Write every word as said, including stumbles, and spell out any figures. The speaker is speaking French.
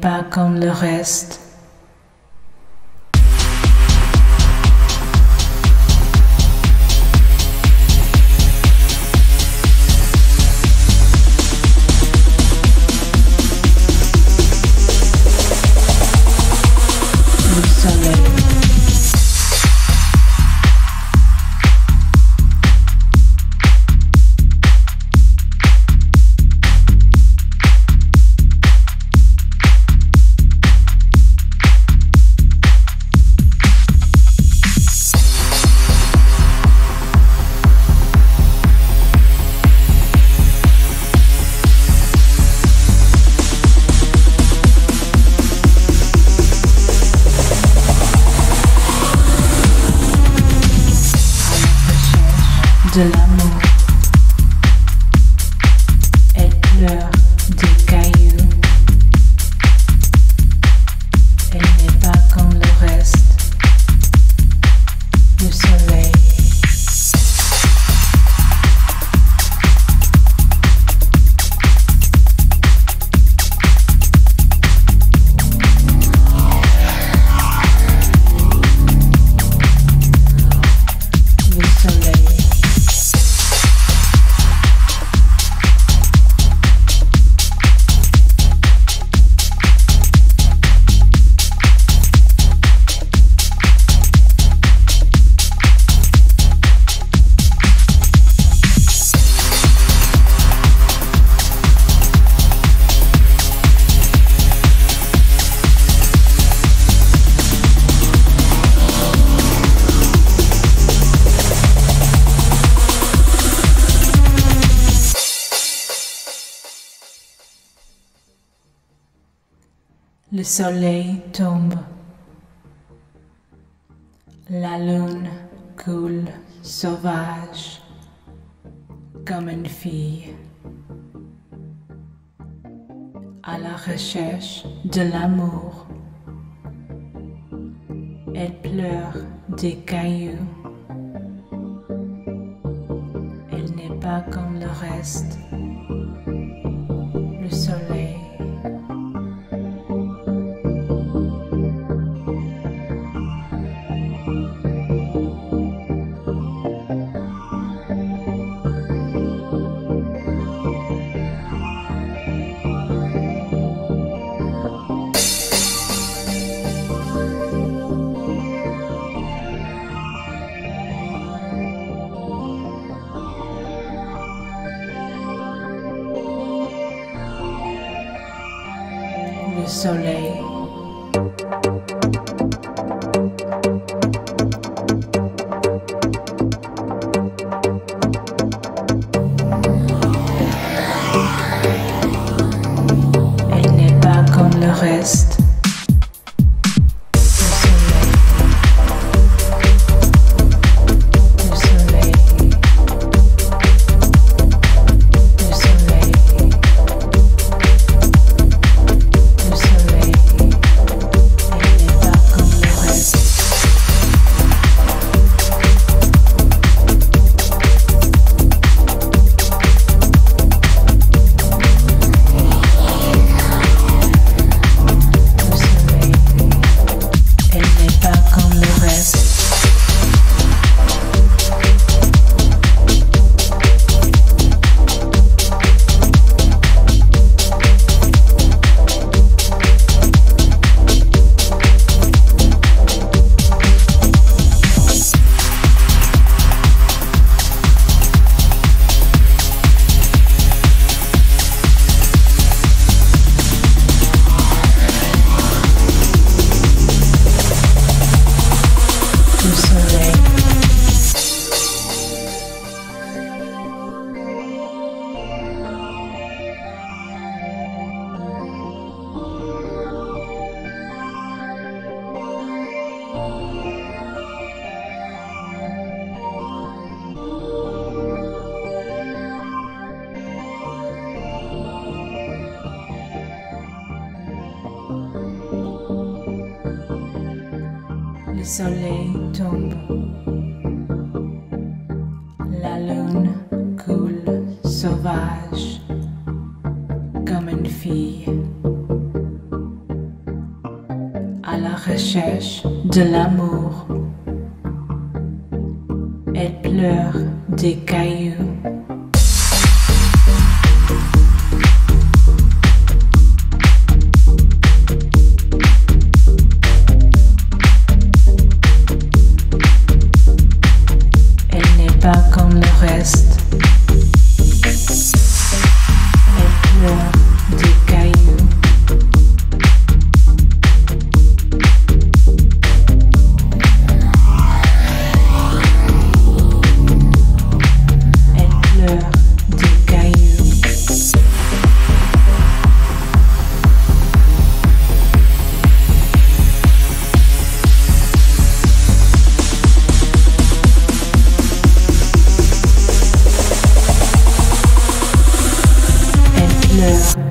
pas comme le reste. De l'amour, elle pleure des cailloux, elle n'est pas comme le reste, le soleil. Le soleil tombe, la lune coule sauvage comme une fille à la recherche de l'amour. Elle pleure des cailloux, elle n'est pas comme le reste, le soleil. Le soleil. Elle n'est pas comme le reste. Le soleil tombe, la lune coule sauvage comme une fille à la recherche de l'amour. Elle pleure des cailloux. Elle n'est pas comme le reste. Elle pleure. Yeah.